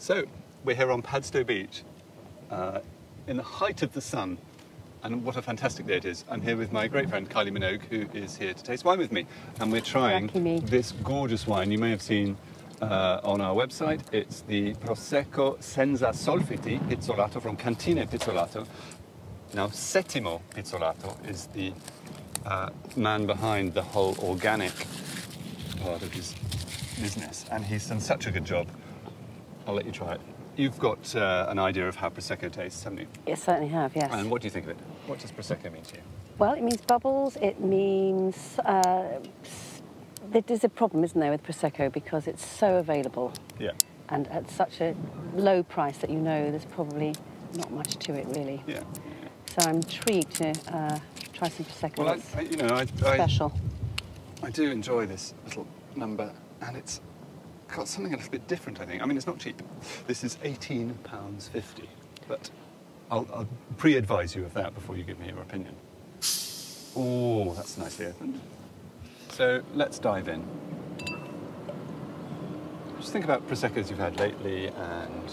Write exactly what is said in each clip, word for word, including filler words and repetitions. So we're here on Padstow Beach uh, in the height of the sun, and what a fantastic day it is. I'm here with my great friend Kylie Minogue, who is here to taste wine with me, and we're trying this gorgeous wine. You may have seen uh, on our website. It's the Prosecco Senza Solfiti Pizzolato from Cantine Pizzolato. Now Settimo Pizzolato is the uh, man behind the whole organic part of his business, and he's done such a good job. I'll let you try it. You've got uh, an idea of how Prosecco tastes, haven't you? Yes, certainly have, yes. And what do you think of it? What does Prosecco mean to you? Well, it means bubbles, it means... Uh, there's a problem, isn't there, with Prosecco, because it's so available. Yeah. And at such a low price that you know there's probably not much to it, really. Yeah. So I'm intrigued to uh, try some Prosecco. Well, I, I, you know, I, special. I, I do enjoy this little number, and it's... got something a little bit different, I think. I mean, it's not cheap. This is eighteen pounds fifty, but I'll, I'll pre-advise you of that before you give me your opinion. Oh, that's nicely opened. So let's dive in. Just think about Prosecco's you've had lately and...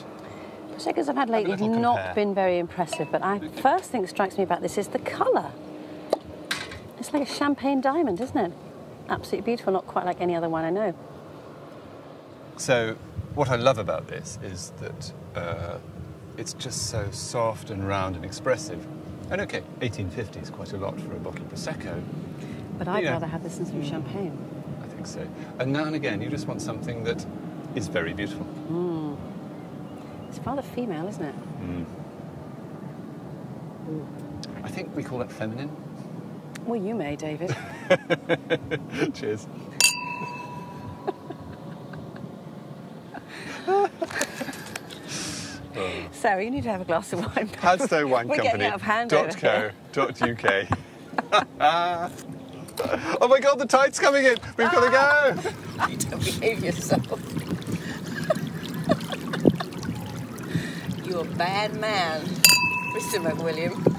Prosecco's I've had lately have not been very impressive, but I, okay. First thing that strikes me about this is the colour. It's like a champagne diamond, isn't it? Absolutely beautiful, not quite like any other wine I know. So what I love about this is that uh, it's just so soft and round and expressive. And OK, eighteen fifty is quite a lot for a bottle of Prosecco. But I'd you know, rather have this than some champagne. I think so. And now and again, you just want something that is very beautiful. Mm. It's rather female, isn't it? Mm. I think we call that feminine. Well, you may, David. Cheers. Sarah, you need to have a glass of wine. Padstow Wine Company. dot co dot uk. Oh my God, the tide's coming in. We've ah, got to go. I don't behave yourself. You're a bad man. We're still William.